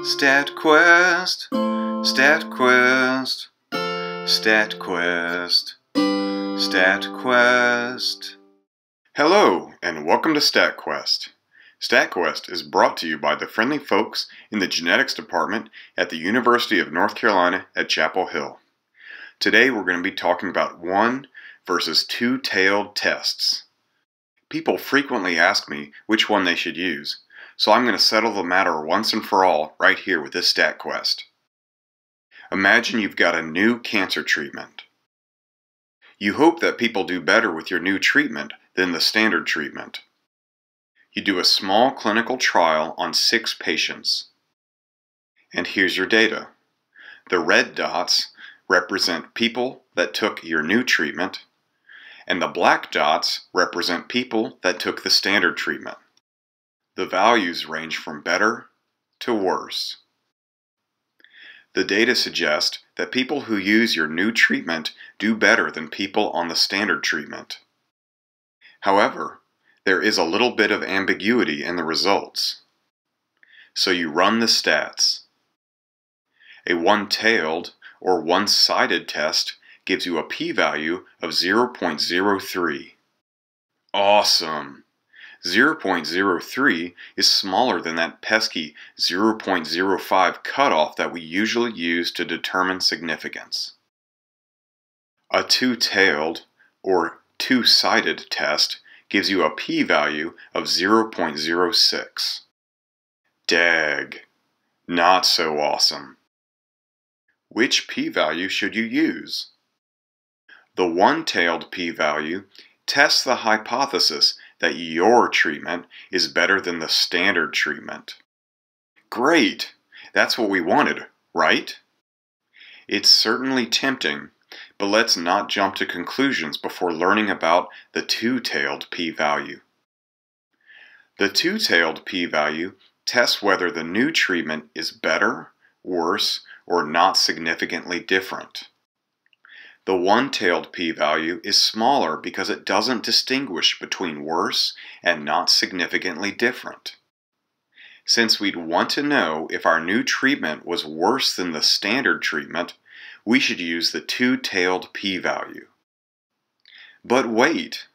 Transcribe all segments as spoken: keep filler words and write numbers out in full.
StatQuest, StatQuest, StatQuest, StatQuest. Hello, and welcome to StatQuest. StatQuest is brought to you by the friendly folks in the genetics department at the University of North Carolina at Chapel Hill. Today we're going to be talking about one versus two-tailed tests. People frequently ask me which one they should use, so I'm going to settle the matter once and for all right here with this StatQuest. Imagine you've got a new cancer treatment. You hope that people do better with your new treatment than the standard treatment. You do a small clinical trial on six patients. And here's your data. The red dots represent people that took your new treatment, and the black dots represent people that took the standard treatment. The values range from better to worse. The data suggest that people who use your new treatment do better than people on the standard treatment. However, there is a little bit of ambiguity in the results. So you run the stats. A one-tailed or one-sided test gives you a p-value of zero point zero three. Awesome! zero point zero three is smaller than that pesky zero point zero five cutoff that we usually use to determine significance. A two-tailed or two-sided test gives you a p-value of zero point zero six. Dag, not so awesome. Which p-value should you use? The one-tailed p-value tests the hypothesis that your treatment is better than the standard treatment. Great! That's what we wanted, right? It's certainly tempting, but let's not jump to conclusions before learning about the two-tailed p-value. The two-tailed p-value tests whether the new treatment is better, worse, or not significantly different. The one-tailed p-value is smaller because it doesn't distinguish between worse and not significantly different. Since we'd want to know if our new treatment was worse than the standard treatment, we should use the two-tailed p-value. But wait,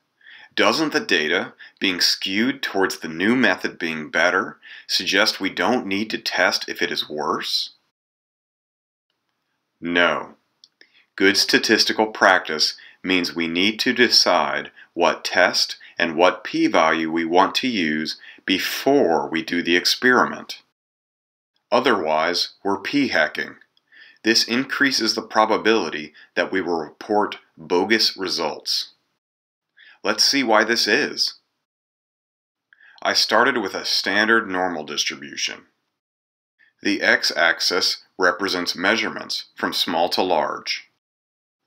doesn't the data being skewed towards the new method being better suggest we don't need to test if it is worse? No. Good statistical practice means we need to decide what test and what p-value we want to use before we do the experiment. Otherwise, we're p-hacking. This increases the probability that we will report bogus results. Let's see why this is. I started with a standard normal distribution. The x-axis represents measurements from small to large.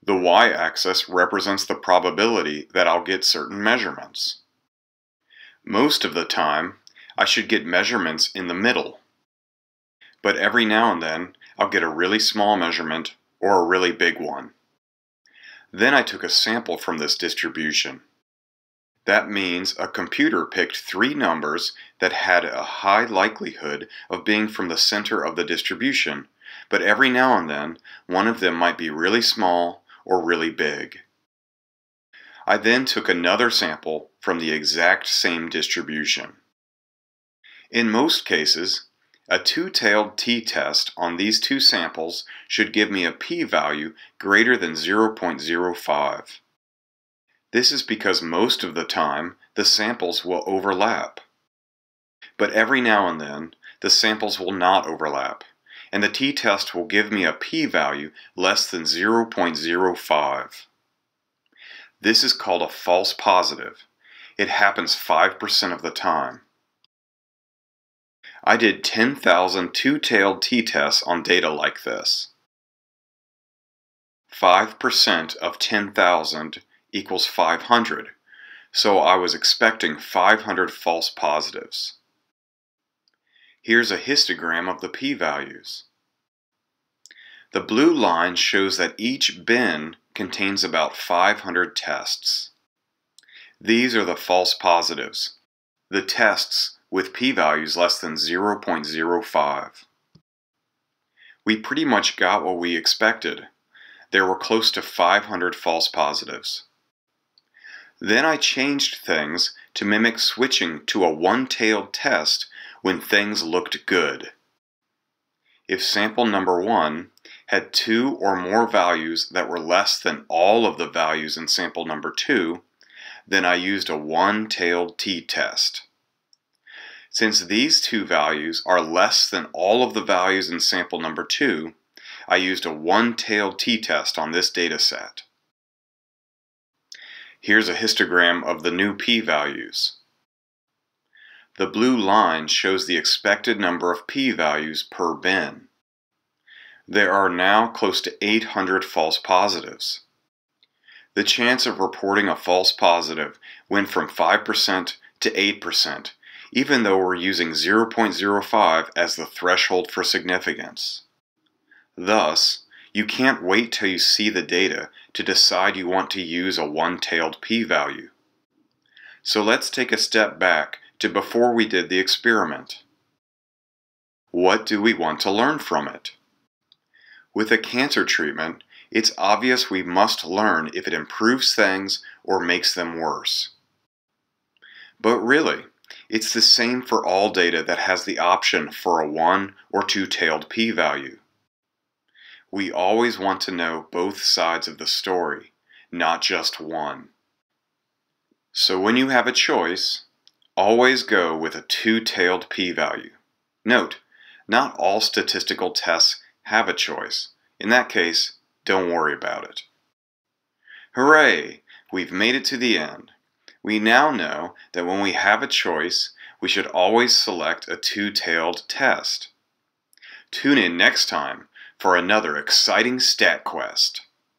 The y-axis represents the probability that I'll get certain measurements. Most of the time, I should get measurements in the middle. But every now and then, I'll get a really small measurement or a really big one. Then I took a sample from this distribution. That means a computer picked three numbers that had a high likelihood of being from the center of the distribution, but every now and then, one of them might be really small or really big. I then took another sample from the exact same distribution. In most cases, a two-tailed t-test on these two samples should give me a p-value greater than zero point zero five. This is because most of the time, the samples will overlap. But every now and then, the samples will not overlap, and the t-test will give me a p-value less than zero point zero five. This is called a false positive. It happens five percent of the time. I did ten thousand two-tailed t-tests on data like this. five percent of ten thousand equals five hundred, so I was expecting five hundred false positives. Here's a histogram of the p-values. The blue line shows that each bin contains about five hundred tests. These are the false positives, the tests with p-values less than zero point zero five. we pretty much got what we expected. There were close to five hundred false positives. Then I changed things to mimic switching to a one-tailed test when things looked good. If sample number one had two or more values that were less than all of the values in sample number two, then I used a one-tailed t-test. Since these two values are less than all of the values in sample number two, I used a one-tailed t-test on this data set. Here's a histogram of the new p-values. The blue line shows the expected number of p-values per bin. There are now close to eight hundred false positives. The chance of reporting a false positive went from five percent to eight percent, even though we're using zero point zero five as the threshold for significance. Thus, you can't wait till you see the data to decide you want to use a one-tailed p-value. So let's take a step back to before we did the experiment. What do we want to learn from it? With a cancer treatment, it's obvious we must learn if it improves things or makes them worse. But really, it's the same for all data that has the option for a one or two-tailed p-value. We always want to know both sides of the story, not just one. So when you have a choice, always go with a two-tailed p-value. Note, not all statistical tests have a choice. In that case, don't worry about it. Hooray! We've made it to the end. We now know that when we have a choice, we should always select a two-tailed test. Tune in next time for another exciting StatQuest.